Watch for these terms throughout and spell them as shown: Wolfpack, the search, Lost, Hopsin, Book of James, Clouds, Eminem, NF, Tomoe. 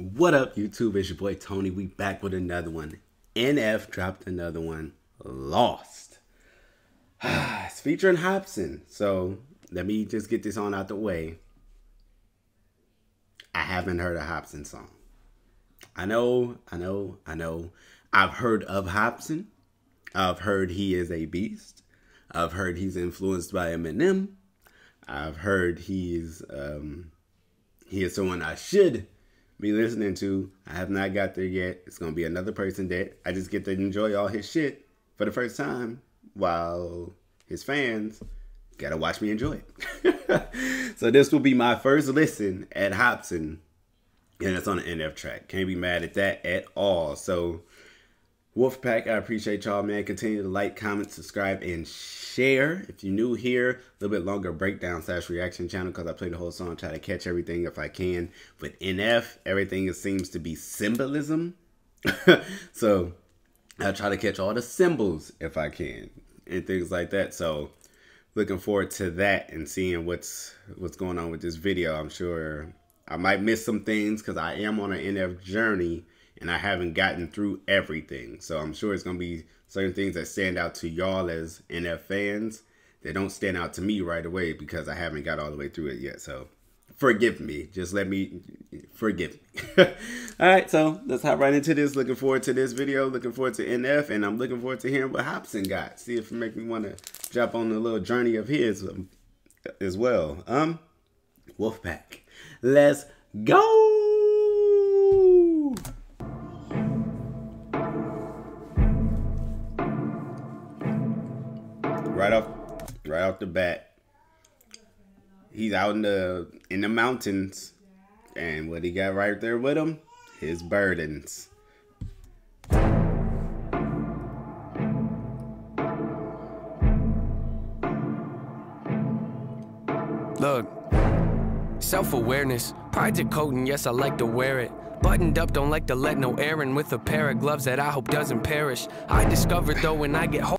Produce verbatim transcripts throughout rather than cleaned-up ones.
What up, YouTube? It's your boy Tony. We back with another one. N F dropped another one, Lost. It's featuring Hopsin. So let me just get this on out the way. I haven't heard a Hopsin song. I know, I know, I know. I've heard of Hopsin. I've heard he is a beast. I've heard he's influenced by Eminem. I've heard he's um, he is someone I should be listening to. I have not got there yet. It's gonna be another person that I just get to enjoy all his shit for the first time, while his fans gotta watch me enjoy it. So this will be my first listen at Hopsin, and it's on an N F track. Can't be mad at that at all. So Wolfpack, I appreciate y'all, man. Continue to like, comment, subscribe, and share. If you're new here, a little bit longer breakdown slash reaction channel because I play the whole song, try to catch everything if I can. But N F, everything seems to be symbolism. So I try to catch all the symbols if I can and things like that. So looking forward to that and seeing what's what's going on with this video. I'm sure I might miss some things because I am on an N F journey. And I haven't gotten through everything. So I'm sure it's going to be certain things that stand out to y'all as N F fans that don't stand out to me right away because I haven't got all the way through it yet. So forgive me. Just let me forgive me. All right. So let's hop right into this. Looking forward to this video. Looking forward to N F. And I'm looking forward to hearing what Hopsin got. See if it make me want to jump on a little journey of his as well. Um, Wolfpack. Let's go. Right off, right off the bat, he's out in the in the mountains, and what he got right there with him, his burdens. Look, self-awareness, pride's a coat, and yes, I like to wear it. Buttoned up, don't like to let no air in. With a pair of gloves that I hope doesn't perish. I discovered though when I get home.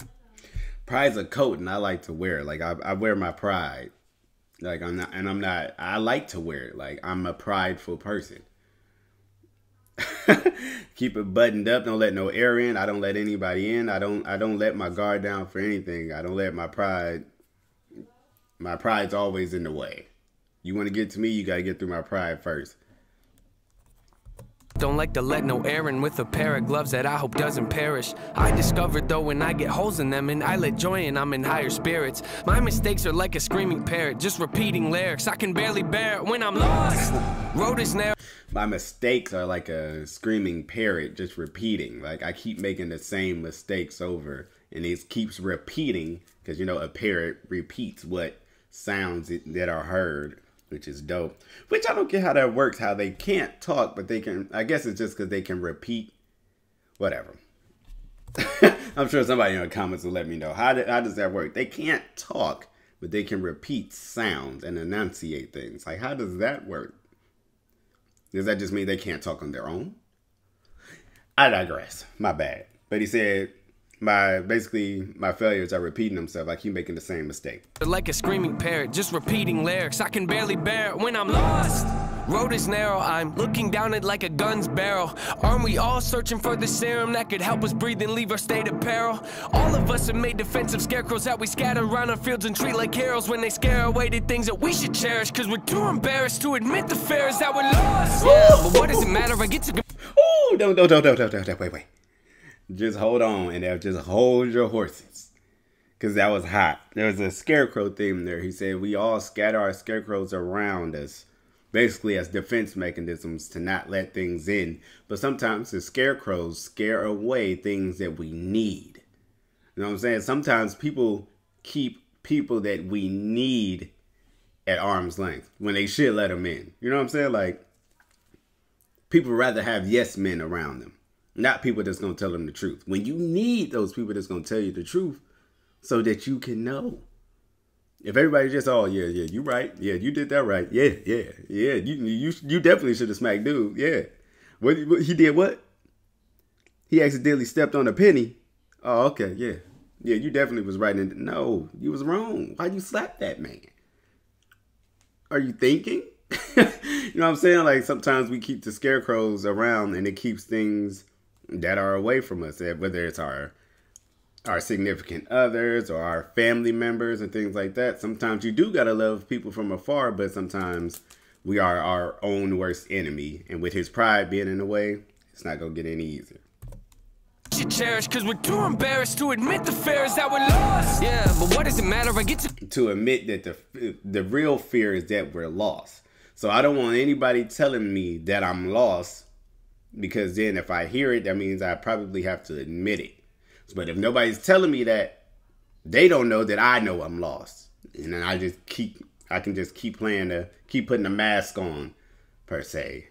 Pride's a coat, and I like to wear it. Like I, I wear my pride. Like I'm not, and I'm not. I like to wear it. Like I'm a prideful person. Keep it buttoned up. Don't let no air in. I don't let anybody in. I don't. I don't let my guard down for anything. I don't let my pride. My pride's always in the way. You want to get to me, you gotta get through my pride first. Don't like to let no air in. With a pair of gloves that I hope doesn't perish. I discovered though when I get holes in them, and I let joy in, I'm in higher spirits. My mistakes are like a screaming parrot, just repeating lyrics. I can barely bear it when I'm lost. Road is narrow. My mistakes are like a screaming parrot, just repeating. Like I keep making the same mistakes over, and it keeps repeating because, you know, a parrot repeats what sounds that are heard. Which is dope. Which I don't get how that works. How they can't talk, but they can. I guess it's just because they can repeat. Whatever. I'm sure somebody in the comments will let me know. How, did, how does that work? They can't talk, but they can repeat sounds and enunciate things. Like, how does that work? Does that just mean they can't talk on their own? I digress. My bad. But he said... My, basically, my failures are repeating themselves. I keep making the same mistake. Like a screaming parrot, just repeating lyrics. I can barely bear it when I'm lost. Road is narrow, I'm looking down it like a gun's barrel. Aren't we all searching for the serum that could help us breathe and leave our state of peril? All of us have made defensive scarecrows that we scatter around our fields and treat like heroes when they scare away the things that we should cherish, cause we're too embarrassed to admit the fears that we're lost. Yeah, but what does it matter? I get to go. Ooh, don't, don't, don't, don't, don't, don't, wait, wait. Just hold on, and just hold your horses, because that was hot. There was a scarecrow theme there. He said, we all scatter our scarecrows around us, basically as defense mechanisms to not let things in. But sometimes the scarecrows scare away things that we need. You know what I'm saying? Sometimes people keep people that we need at arm's length when they should let them in. You know what I'm saying? Like, people rather have yes men around them. Not people that's going to tell them the truth. When you need those people that's going to tell you the truth so that you can know. If everybody just, oh, yeah, yeah, you right. Yeah, you did that right. Yeah, yeah, yeah. You you, you definitely should have smacked dude. Yeah. What, what, he did what? He accidentally stepped on a penny. Oh, okay, yeah. Yeah, you definitely was right. In, no, you was wrong. Why you slap that man? Are you thinking? You know what I'm saying? Like, sometimes we keep the scarecrows around and it keeps things that are away from us, whether it's our our significant others or our family members and things like that. Sometimes you do gotta love people from afar, but sometimes we are our own worst enemy. And with his pride being in the way, it's not gonna get any easier. You cherish, cause we're too embarrassed to admit the fear is that we're lost. Yeah, but what does it matter? I get to to admit that the the real fear is that we're lost. So I don't want anybody telling me that I'm lost, because then if I hear it, that means I probably have to admit it. But if nobody's telling me that, they don't know that I know I'm lost, and then I just keep I can just keep playing the keep putting a mask on, per se.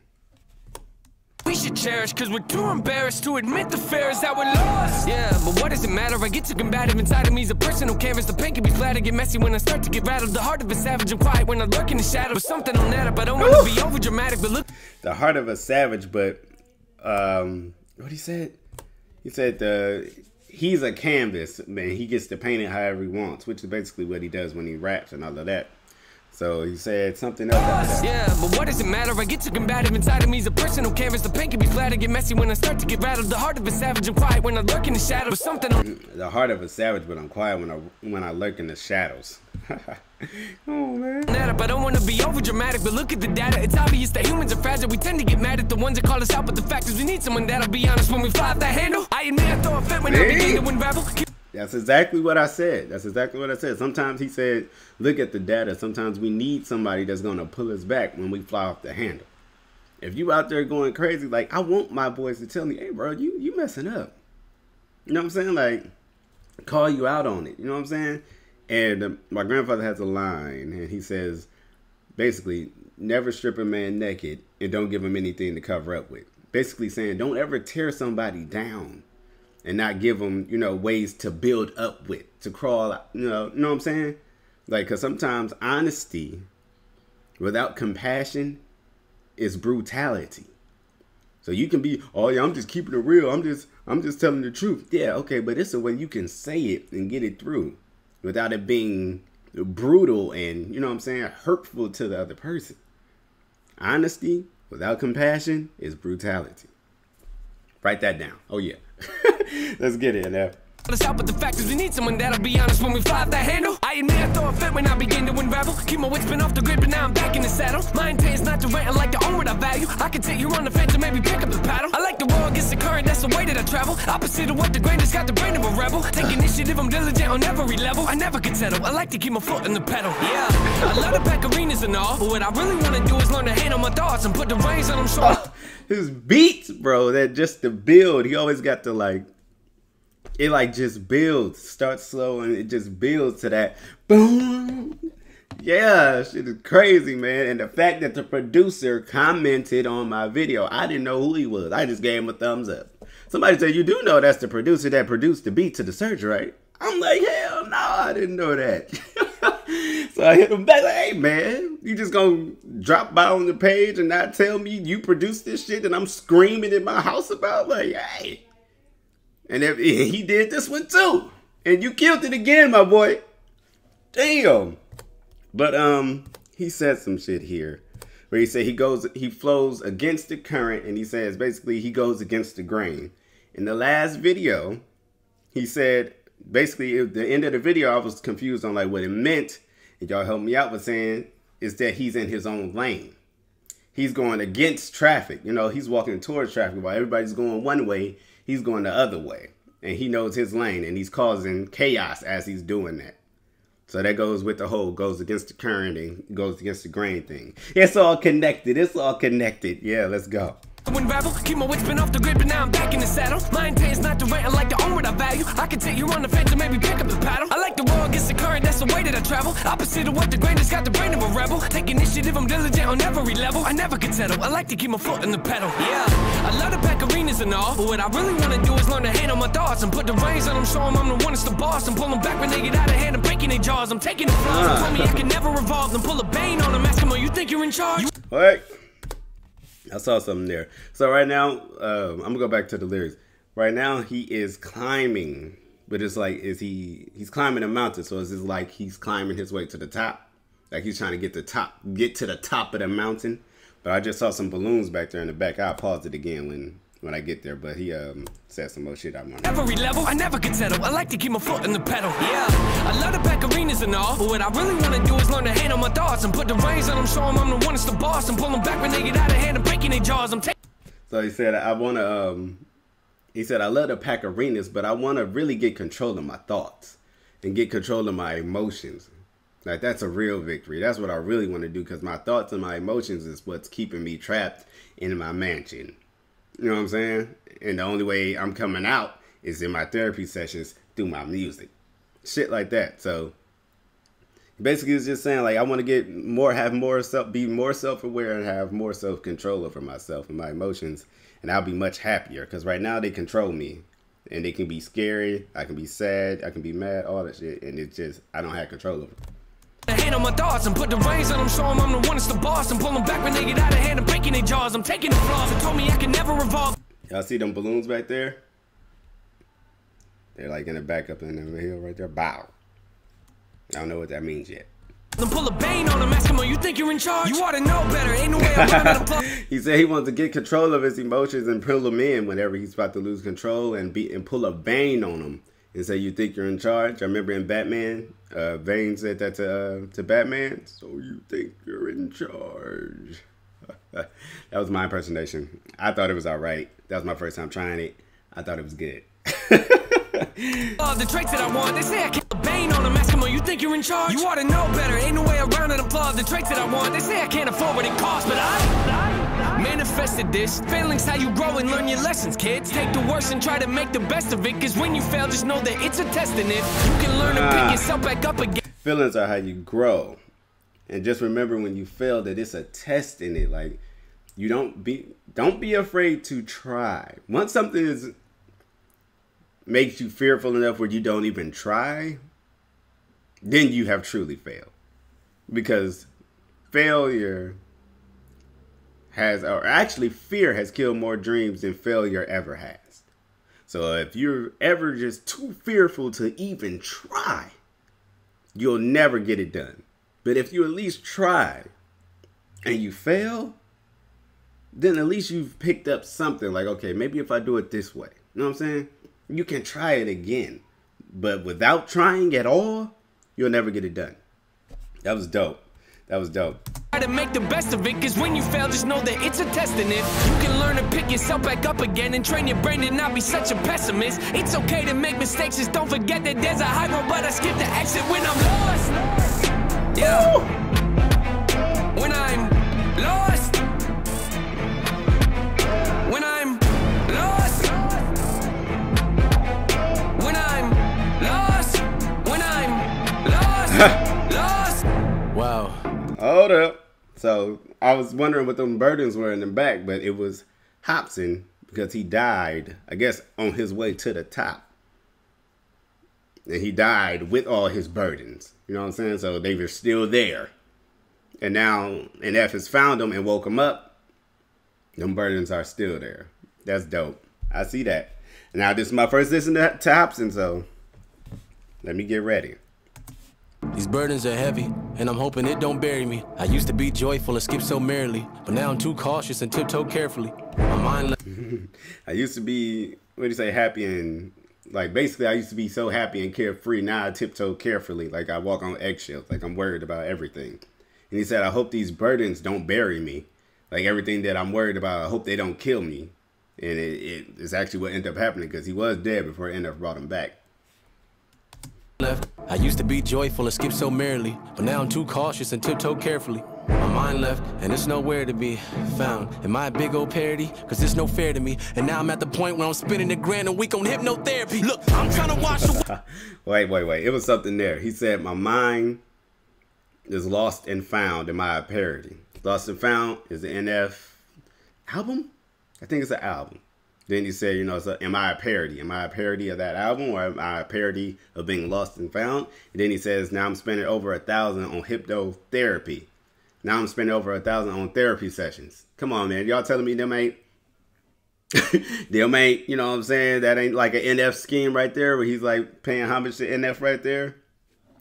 We should cherish, cause we're too embarrassed to admit the fear is that we're lost. Yeah, but what does it matter? I get too combative inside of me. It's a personal canvas. The paint can be flat and get messy when I start to get rattled. The heart of a savage and quiet when I lurk in the shadow. Something on that up. I don't want to be over dramatic, but look. The heart of a savage, but um, what he said? He said the he's a canvas, man. He gets to paint it however he wants, which is basically what he does when he raps and all of that. So he said something else. Yeah, but what does it matter? I get too combative inside of me. It's a personal canvas. The paint can be flat and get messy when I start to get rattled. The heart of a savage and quiet when I lurk in the shadow. Something on the heart of a savage, but I'm quiet when I when I lurk in the shadows. Oh man. I don't want to be over dramatic, but look at the data. It's obvious that humans are fragile. We tend to get mad at the ones that call us out, but the fact is we need someone that'll be honest when we fly off that handle. I admit I throw a fit when I begin to unravel. That's exactly what I said. That's exactly what I said. Sometimes he said, look at the data. Sometimes we need somebody that's going to pull us back when we fly off the handle. If you out there going crazy, like, I want my boys to tell me, hey, bro, you, you messing up. You know what I'm saying? Like, call you out on it. You know what I'm saying? And um, my grandfather has a line, and he says, basically, never strip a man naked and don't give him anything to cover up with. Basically saying, don't ever tear somebody down and not give them, you know, ways to build up with, to crawl out, you know, you know what I'm saying? Like, because sometimes honesty without compassion is brutality. So you can be, oh yeah, I'm just keeping it real. I'm just, I'm just telling the truth. Yeah, okay, but it's a way you can say it and get it through without it being brutal and, you know what I'm saying, hurtful to the other person. Honesty without compassion is brutality. Write that down. Oh yeah. Let's get it now. Let's help with the fact is we need someone that'll be honest when we fly off that handle. I admit I throw a fit when I begin to unravel. Keep my wits been off the grid, but now I'm back in the saddle. My intent is not to rant, I like to own what I value. I can take you on the fence and maybe pick up the paddle. I like the war against the current, that's the way that I travel. Opposite of what the greatest got the brain of a rebel. Take initiative, I'm diligent on every level. I never could settle, I like to keep my foot in the pedal. Yeah, I love the pack arenas and all, but what I really want to do is learn to handle my thoughts and put the reins on them short. Oh, his beats, bro, that just the build. He always got to like, it like just builds, starts slow, and it just builds to that boom. Yeah, shit is crazy, man. And the fact that the producer commented on my video, I didn't know who he was. I just gave him a thumbs up. Somebody said, you do know that's the producer that produced the beat to the Search, right? I'm like, hell no, I didn't know that. So I hit him back like, hey, man, you just gonna drop by on the page and not tell me you produced this shit that I'm screaming in my house about? Like, hey. And if he did this one too. And you killed it again, my boy. Damn. But um, he said some shit here where he said he goes, he flows against the current, and he says basically he goes against the grain. In the last video, he said basically at the end of the video, I was confused on like what it meant, and y'all helped me out with saying is that he's in his own lane. He's going against traffic. You know, he's walking towards traffic while everybody's going one way. He's going the other way, and he knows his lane, and he's causing chaos as he's doing that. So that goes with the whole goes against the current and goes against the grain thing. It's all connected. It's all connected. Yeah, let's go. Unravel, keep my wits been off the grid, but now I'm back in the saddle. My intent is not to rant, I like to own what I value. I can take you on the fence and maybe pick up the paddle. I like the war against the current, that's the way that I travel. Opposite of what the greatest got the brain of a rebel. Take initiative, I'm diligent on every level. I never could settle, I like to keep my foot in the pedal. Yeah, I love the pack arenas and all, but what I really want to do is learn to handle my thoughts and put the reins on them, show them I'm the one that's the boss, and pull them back when they get out of hand and breaking their jaws. I'm taking the flaws and tell me I can never revolve, and pull a Bane on them, ask them, oh, you think you're in charge? All right. I saw something there. So right now, uh, I'm gonna go back to the lyrics. Right now, he is climbing, but it's like, is he? He's climbing a mountain, so it's just like he's climbing his way to the top. Like he's trying to get the top, get to the top of the mountain. But I just saw some balloons back there in the back. I'll pause it again when when I get there. But he um said some more shit I want. Every level, I never could settle. I like to keep my foot in the pedal. Yeah, I love the back arenas and all. But what I really want to do is learn to handle my thoughts and put the reins on them, show them I'm the one that's the boss, and pull them back when they get out of hand and breaking their jaws. I'm taking. So he said, I want to, um, he said, I love to pack arenas, but I want to really get control of my thoughts and get control of my emotions. Like, that's a real victory. That's what I really want to do, because my thoughts and my emotions is what's keeping me trapped in my mansion. You know what I'm saying? And the only way I'm coming out is in my therapy sessions through my music. Shit like that. So basically it's just saying, like, I want to get more, have more self, be more self-aware and have more self-control over myself and my emotions. And I'll be much happier, because right now they control me and they can be scary. I can be sad. I can be mad, all that shit. And it's just, I don't have control over it. The hand on my thoughts and put the reins on them, show them I'm the one that's the boss and pull them back when they get out of hand and breaking their jaws. I'm taking the flaws. They told me I can never revolve. Y'all see them balloons back there? They're like in the back up in the hill right there. Bow. I don't know what that means yet. Pull a bane on him, ask him, oh, you think you're in charge? You ought to know better. Ain't no way I'm gonna play. He said he wants to get control of his emotions and pull them in whenever he's about to lose control, and be and pull a bane on him and say, you think you're in charge? I remember in Batman, uh, Bane said that to, uh, to Batman. So you think you're in charge? That was my impersonation. I thought it was all right. That was my first time trying it. I thought it was good. Uh, the traits that I want, they say I can't. Bane on them, ask him, oh, you think you're in charge? You ought to know better. Ain't no way around it. Applaud the traits that I want. They say I can't afford what it costs, but I, I, I manifested this. Failing's how you grow and learn your lessons, kids. Take the worst and try to make the best of it, cause when you fail, just know that it's a test in it. You can learn to pick yourself back up again. Feelings are how you grow. And just remember when you fail that it's a test in it. Like, you don't be don't be afraid to try. Once something is makes you fearful enough where you don't even try, then you have truly failed. Because failure has, or actually fear has killed more dreams than failure ever has. So if you're ever just too fearful to even try, you'll never get it done. But if you at least try and you fail, then at least you've picked up something. Like, okay, maybe if I do it this way, you know what I'm saying? You can try it again. But without trying at all, you'll never get it done. That was dope. That was dope. Try to make the best of it, because when you fail, just know that it's a test in it. You can learn to pick yourself back up again and train your brain to not be such a pessimist. It's okay to make mistakes, just don't forget that there's a high road, but I skip the exit when I'm lost. Yeah. Woo! When I'm lost. When I'm lost. When I'm lost, when I'm lost, lost. Wow. Hold up. So I was wondering what them burdens were in the back, but it was Hopsin, because he died, I guess, on his way to the top. And he died with all his burdens. You know what I'm saying? So they were still there. And now N F has found them and woke them up. Them burdens are still there. That's dope. I see that. Now, this is my first listen to, to Hopsin, so let me get ready. These burdens are heavy, and I'm hoping it don't bury me. I used to be joyful and skip so merrily, but now I'm too cautious and tiptoe carefully. My mind... I used to be, what do you say, happy and... Like, basically, I used to be so happy and carefree. Now I tiptoe carefully. Like, I walk on eggshells. Like, I'm worried about everything. And he said, I hope these burdens don't bury me. Like, everything that I'm worried about, I hope they don't kill me. And it, it, it's actually what ended up happening, because he was dead before N F brought him back. Left. I used to be joyful and skip so merrily, but now I'm too cautious and tiptoe carefully. My mind left, and it's nowhere to be found. Am I a big old parody? Because it's no fair to me. And now I'm at the point where I'm spending a grand a week on hypnotherapy. Look, I'm trying to watch the... Wait, wait, wait. It was something there. He said, my mind is lost and found. Am I a parody? Lost and Found is the N F album? I think it's an album. Then he said, you know, so am I a parody? Am I a parody of that album, or am I a parody of being lost and found? And then he says, now I'm spending over a thousand on hypnotherapy. Now I'm spending over a thousand on therapy sessions. Come on, man. Y'all telling me them ain't, them ain't, you know what I'm saying? That ain't like an N F scheme right there, where he's like paying homage to N F right there.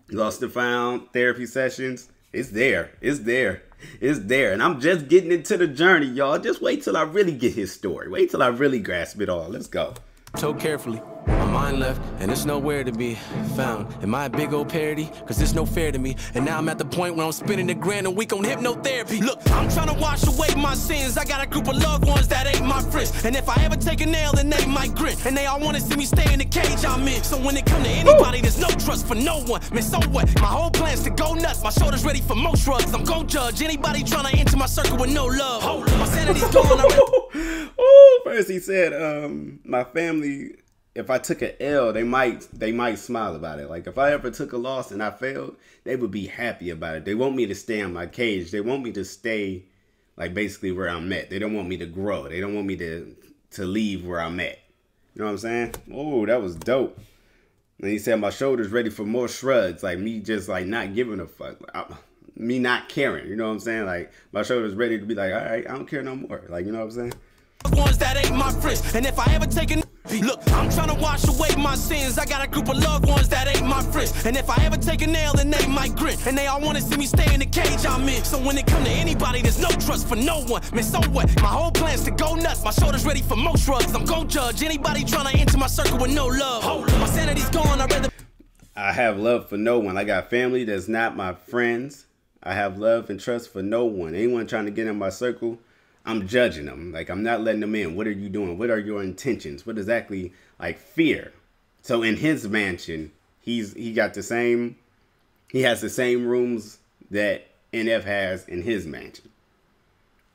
Lost and Found, therapy sessions. It's there. It's there. It's there. And I'm just getting into the journey, y'all. Just wait till I really get his story. Wait till I really grasp it all. Let's go. So carefully. My mind left, and it's nowhere to be found. Am I a big old parody? Cause it's no fair to me. And now I'm at the point where I'm spending a grand a week on hypnotherapy. Look, I'm trying to wash away my sins. I got a group of loved ones that ain't my friends. And if I ever take a nail, then they might grit. And they all want to see me stay in the cage I'm in. So when it comes to anybody, there's no trust for no one. Man, so what? My whole plan's to go nuts. My shoulder's ready for most drugs. I'm gon' judge anybody trying to enter my circle with no love. Hold up, my sanity's gone. Oh, first he said, um, my family... If I took an L, they might they might smile about it. Like, if I ever took a loss and I failed, they would be happy about it. They want me to stay in my cage. They want me to stay, like, basically where I'm at. They don't want me to grow. They don't want me to, to leave where I'm at. You know what I'm saying? Oh, that was dope. And he said, my shoulder's ready for more shrugs. Like, me just, like, not giving a fuck. I, me not caring. You know what I'm saying? Like, my shoulder's ready to be like, all right, I don't care no more. Like, you know what I'm saying? Ones that ain't my friends. And if I ever take a... Look, I'm trying to wash away my sins. I got a group of loved ones that ain't my friends. And if I ever take a nail, then they might grit. And they all want to see me stay in the cage I'm in. So when it comes to anybody, there's no trust for no one. Man, so what? My whole plan's to go nuts. My shoulder's ready for most drugs. I'm gon' judge anybody trying to enter my circle with no love. Hold up, my sanity's gone. I'd rather... I have love for no one. I got family that's not my friends. I have love and trust for no one. Anyone trying to get in my circle, I'm judging them. Like, I'm not letting them in. What are you doing? What are your intentions? What exactly, like, fear? So in his mansion, he's he got the same, he has the same rooms that N F has in his mansion.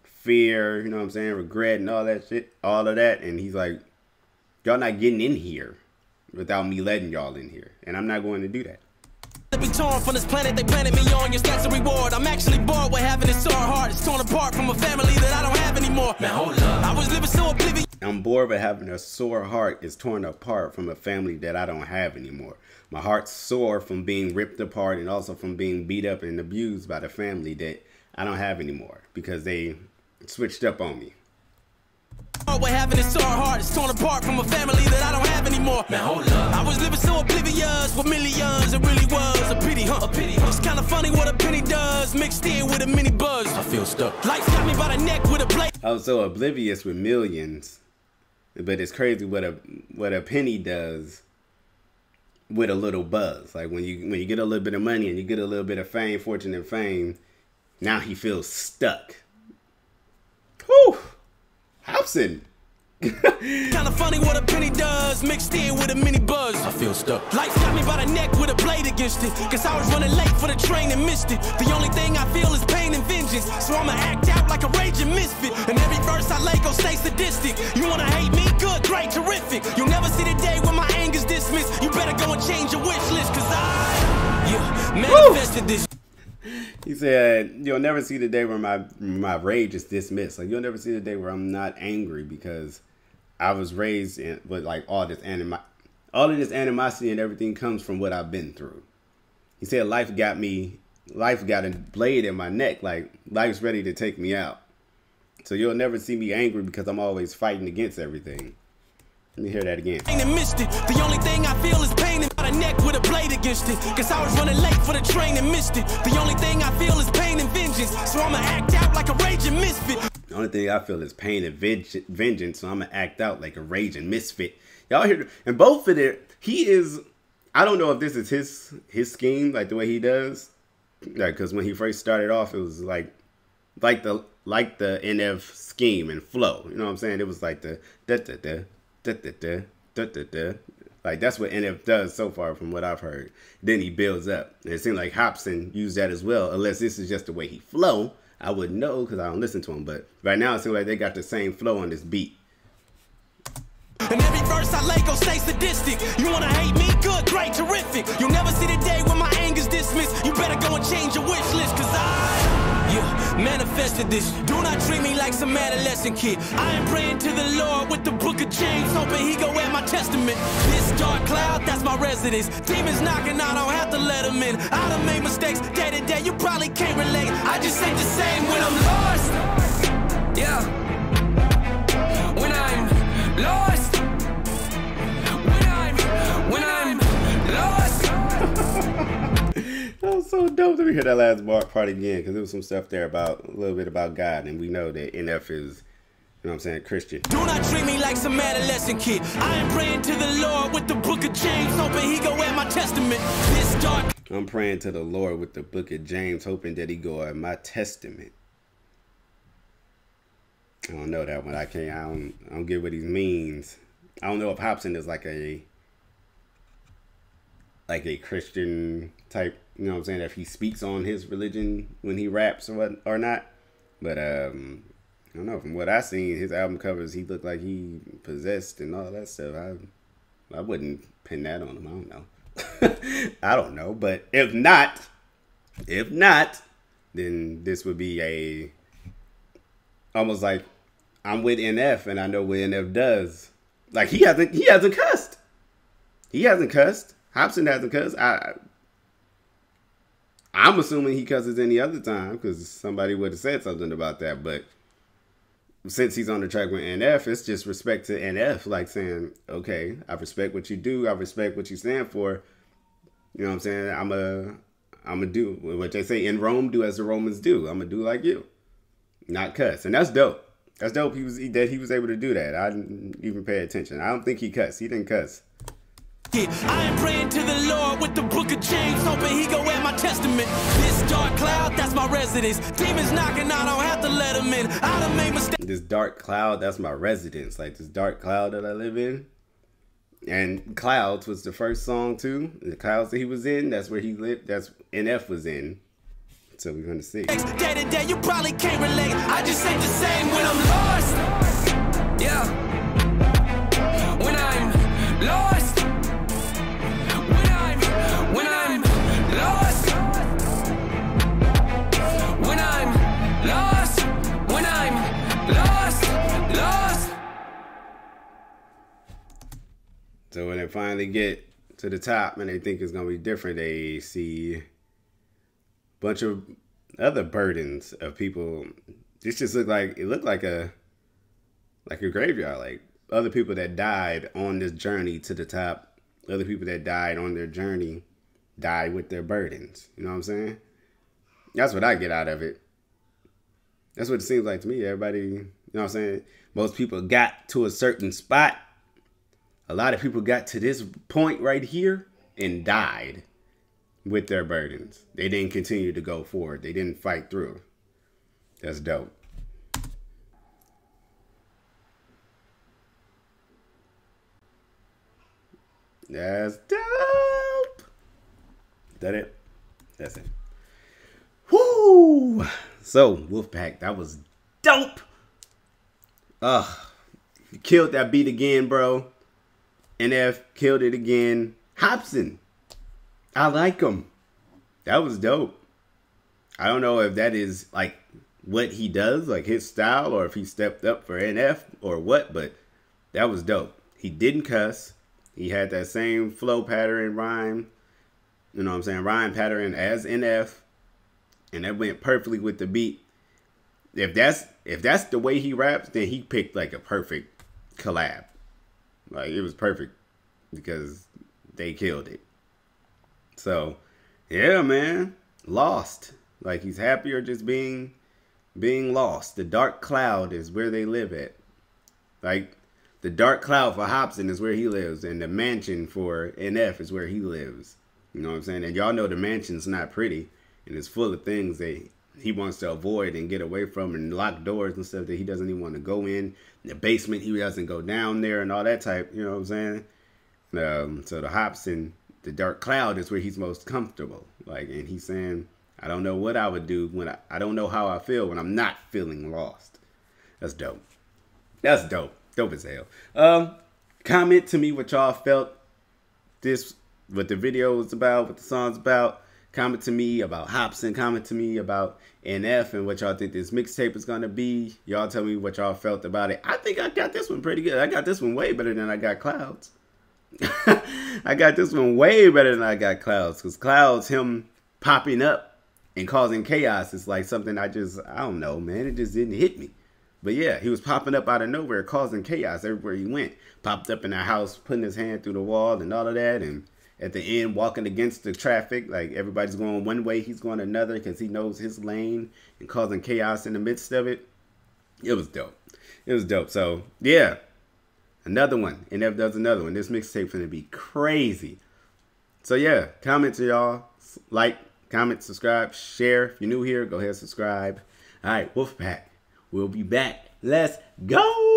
Fear, you know what I'm saying? Regret and all that shit, all of that. And he's like, y'all not getting in here without me letting y'all in here. And I'm not going to do that. To be torn from this planet, they planted me on your stacks of reward. I'm actually bored with having a sore heart. It's torn apart from a family that I don't have anymore. Man, hold up. I was living so oblivious. I'm bored with having a sore heart. It's torn apart from a family that I don't have anymore. My heart's sore from being ripped apart and also from being beat up and abused by the family that I don't have anymore because they switched up on me. We're having a sore heart. It's torn apart from a family that I don't have anymore. Man, hold up. I was living so oblivious with millions. It really was a pity, huh? A pity. It's kind of funny what a penny does mixed in with a mini buzz. I feel stuck. Life got me by the neck with a plate. I was so oblivious with millions, but it's crazy what a what a penny does with a little buzz. Like when you when you get a little bit of money and you get a little bit of fame, fortune, and fame. Now he feels stuck. Whew. Hopsin. Kind of funny what a penny does mixed in with a mini buzz. I feel stuck. Life got me by the neck with a blade against it. Cause I was running late for the train and missed it. The only thing I feel is pain and vengeance. So I'ma act out like a raging misfit. And every verse I lay gon' stay sadistic. You wanna hate me? Good, great, terrific. You'll never see the day when my anger's dismissed. You better go and change your wish list. Cause I yeah, manifested Woo! This. He said, you'll never see the day where my my rage is dismissed. Like, you'll never see the day where I'm not angry because I was raised in, with, like, all this animi all of this animosity and everything comes from what I've been through. He said, life got me, life got a blade in my neck. Like, life's ready to take me out. So you'll never see me angry because I'm always fighting against everything. Let me hear that again. The only thing I feel is pain and a neck with a blade against it. Cause I was running late for the train and missed it. The only thing I feel is pain and vengeance. So I'ma act out like a raging misfit. The only thing I feel is pain and vengeance. So I'ma act out like a raging misfit. Y'all hear? And both of it, he is, I don't know if this is his his scheme, like the way he does. Like, cause when he first started off, it was like like the like the N F scheme and flow. You know what I'm saying? It was like the da da da. Da, da, da, da, da, da. Like, that's what N F does so far from what I've heard. Then he builds up. And it seems like Hopsin used that as well, unless this is just the way he flow. I wouldn't know because I don't listen to him. But right now it seems like they got the same flow on this beat. And every verse I lay gon' stay sadistic. You wanna hate me? Good, great, terrific. You'll never see the day when my anger's dismissed. You better go and change your wish list, cause I... Yeah, manifested this. Do not treat me like some adolescent kid. I am praying to the Lord with the Book of James, hoping he go at my testament. This dark cloud, that's my residence. Demons knocking, I don't have to let them in. I done made mistakes day to day, you probably can't relate. I just ain't the same when I'm lost. Yeah. When I'm lost. When I'm, when I'm lost. That was so dope. Let me hear that last part again, because there was some stuff there about a little bit about God, and we know that N F is, you know what I'm saying, Christian. Do not treat me like some adolescent kid. I am praying to the Lord with the Book of James, hoping he go at my testament. This dark. I'm praying to the Lord with the Book of James, hoping that he go at my testament. I don't know that one. I can't. I don't. I don't get what he means. I don't know if Hopsin is like a like a Christian type. You know what I'm saying? If he speaks on his religion when he raps or what or not. But um. I don't know. From what I seen, his album covers, he looked like he possessed and all that stuff. I, I wouldn't pin that on him. I don't know. I don't know. But if not, if not, then this would be a almost like I'm with N F and I know what N F does. Like he hasn't, he hasn't cussed. He hasn't cussed. Hopsin hasn't cussed. I, I'm assuming he cusses any other time because somebody would have said something about that, but. Since he's on the track with N F, it's just respect to N F, like saying, okay, I respect what you do. I respect what you stand for. You know what I'm saying? I'm a, I'm a do what they say in Rome, do as the Romans do. I'm a do like you, not cuss. And that's dope. That's dope. He was, that he was able to do that. I didn't even pay attention. I don't think he cussed. He didn't cuss. I am praying to the Lord with the Book of James, hoping he go at my testament. This dark cloud, that's my residence. Demons knocking, I don't have to let them in. I done made mistakes. This dark cloud, that's my residence. Like this dark cloud that I live in. And Clouds was the first song too. The clouds that he was in, that's where he lived. That's N F was in. So we're gonna see. Day to day, you probably can't relate. I just ain't the same when I'm lost. Yeah. When I'm lost. So when they finally get to the top and they think it's going to be different, they see a bunch of other burdens of people. This just looked like, it looked like a, like a graveyard, like other people that died on this journey to the top. Other people that died on their journey died with their burdens. You know what I'm saying? That's what I get out of it. That's what it seems like to me. Everybody, you know what I'm saying? Most people got to a certain spot. A lot of people got to this point right here and died with their burdens. They didn't continue to go forward. They didn't fight through. That's dope. That's dope. Is that it? That's it. Woo! So, Wolfpack, that was dope. Ugh. You killed that beat again, bro. N F killed it again. Hopsin, I like him. That was dope. I don't know if that is like what he does, like his style, or if he stepped up for N F or what, but that was dope. He didn't cuss. He had that same flow pattern, rhyme, you know what I'm saying, rhyme pattern as N F, and that went perfectly with the beat. If that's, if that's the way he raps, then he picked like a perfect collab. Like, it was perfect because they killed it. So, yeah, man. Lost. Like, he's happier just being being lost. The dark cloud is where they live at. Like, the dark cloud for Hopsin is where he lives. And the mansion for N F is where he lives. You know what I'm saying? And y'all know the mansion's not pretty. And it's full of things that he wants to avoid and get away from, and lock doors and stuff that he doesn't even want to go in. The basement, he doesn't go down there and all that type, you know what I'm saying? Um, so the Hopsin, the dark cloud is where he's most comfortable. Like, and he's saying, I don't know what I would do when I, I don't know how I feel when I'm not feeling lost. That's dope. That's dope. Dope as hell. Um, comment to me what y'all felt this, what the video was about, what the song's about. Comment to me about Hopsin. Comment to me about N F and what y'all think this mixtape is going to be. Y'all tell me what y'all felt about it. I think I got this one pretty good. I got this one way better than I got Clouds. I got this one way better than I got Clouds. Because Clouds, him popping up and causing chaos is like something I just, I don't know, man. It just didn't hit me. But yeah, he was popping up out of nowhere, causing chaos everywhere he went. Popped up in the house, putting his hand through the wall and all of that. And at the end walking against the traffic, like everybody's going one way, he's going another because he knows his lane and causing chaos in the midst of it. It was dope. It was dope. So yeah, another one. N F does another one. This mixtape's gonna be crazy. So yeah, comment to y'all, like, comment, subscribe, share. If you're new here, go ahead and subscribe. All right, Wolfpack, we'll be back. Let's go.